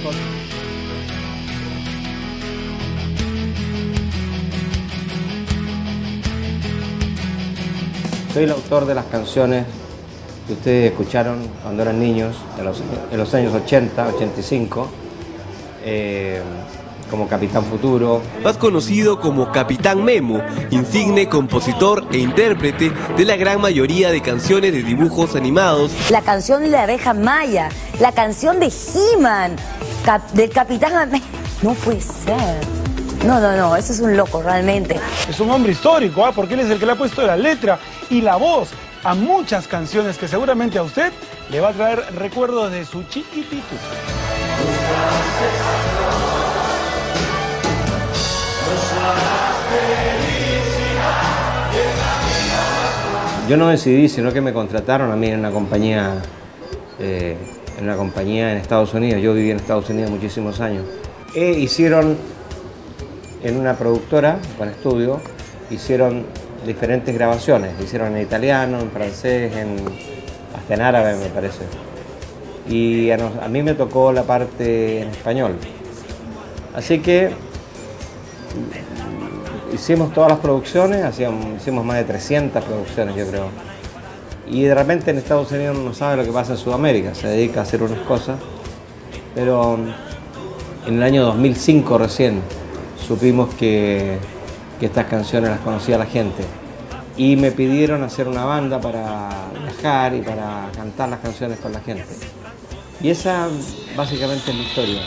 mejor. Soy el autor de las canciones que ustedes escucharon cuando eran niños, en los años 80, 85, como Capitán Futuro. Más conocido como Capitán Memo, insigne compositor e intérprete de la gran mayoría de canciones de dibujos animados. La canción La Abeja Maya, la canción de He-Man, del Capitán Memo. No puede ser. No, ese es un loco realmente. Es un hombre histórico, ¿eh? Porque él es el que le ha puesto la letra y la voz a muchas canciones que seguramente a usted le va a traer recuerdos de su chiquitito. Yo no decidí, sino que me contrataron a mí en una compañía en Estados Unidos. Yo viví en Estados Unidos muchísimos años. E hicieron... en una productora con estudio, hicieron diferentes grabaciones, hicieron en italiano, en francés, hasta en árabe me parece. Y a mí me tocó la parte en español. Así que hicimos todas las producciones, hicimos más de 300 producciones yo creo. Y de repente en Estados Unidos no sabe lo que pasa en Sudamérica, se dedica a hacer unas cosas. Pero en el año 2005 recién, supimos que estas canciones las conocía la gente y me pidieron hacer una banda para viajar y para cantar las canciones con la gente. Y esa básicamente es mi historia.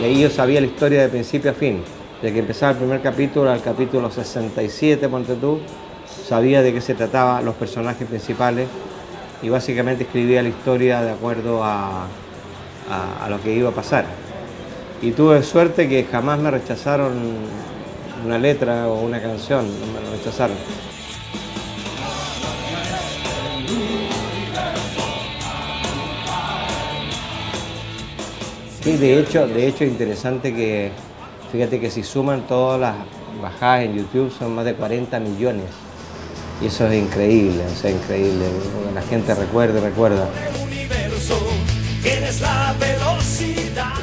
Y ahí yo sabía la historia de principio a fin, de que empezaba el primer capítulo al capítulo 67, ponte tú. Sabía de qué se trataba, los personajes principales, y básicamente escribía la historia de acuerdo a lo que iba a pasar. Y tuve suerte que jamás me rechazaron una letra o una canción, no me lo rechazaron. Sí, de hecho es interesante que, fíjate que si suman todas las bajadas en YouTube son más de 40 millones. Y eso es increíble, o sea, increíble. La gente recuerda. Es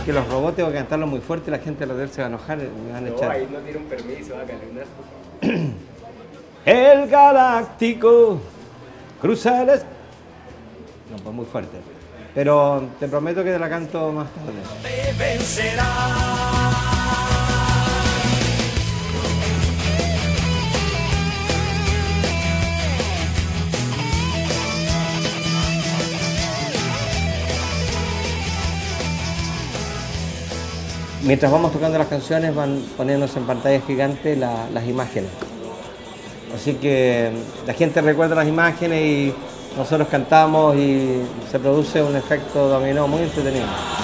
que los robots tengo que cantarlo muy fuerte y la gente de la se va a enojar, me van a echar. No, ahí no dieron permiso, háganle una. El galáctico cruza el... No, pues muy fuerte. Pero te prometo que te la canto más tarde. Te vencerá. Mientras vamos tocando las canciones van poniéndose en pantalla gigante las imágenes. Así que la gente recuerda las imágenes y nosotros cantamos y se produce un efecto dominó muy entretenido.